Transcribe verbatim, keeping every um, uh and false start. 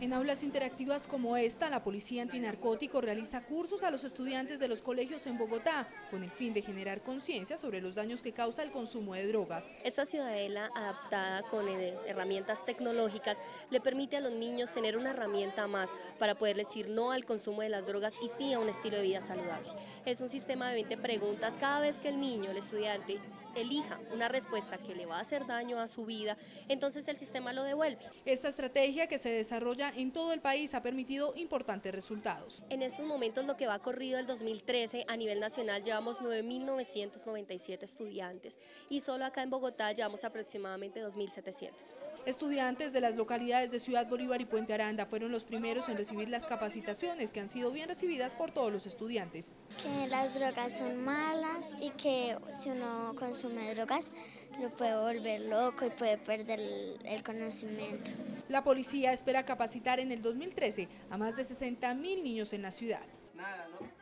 En aulas interactivas como esta, la Policía Antinarcótico realiza cursos a los estudiantes de los colegios en Bogotá con el fin de generar conciencia sobre los daños que causa el consumo de drogas. Esta ciudadela adaptada con herramientas tecnológicas le permite a los niños tener una herramienta más para poder decir no al consumo de las drogas y sí a un estilo de vida saludable. Es un sistema de veinte preguntas. Cada vez que el niño, el estudiante, elija una respuesta que le va a hacer daño a su vida, entonces el sistema lo devuelve. Esta estrategia que se desarrolla en todo el país ha permitido importantes resultados. En estos momentos, lo que va corrido el dos mil trece a nivel nacional, llevamos nueve mil novecientos noventa y siete estudiantes y solo acá en Bogotá llevamos aproximadamente dos mil setecientos. Estudiantes de las localidades de Ciudad Bolívar y Puente Aranda fueron los primeros en recibir las capacitaciones que han sido bien recibidas por todos los estudiantes. Que las drogas son malas y que si uno consume drogas lo puede volver loco y puede perder el, el conocimiento. La policía espera capacitar en el dos mil trece a más de sesenta mil niños en la ciudad. Nada, ¿no?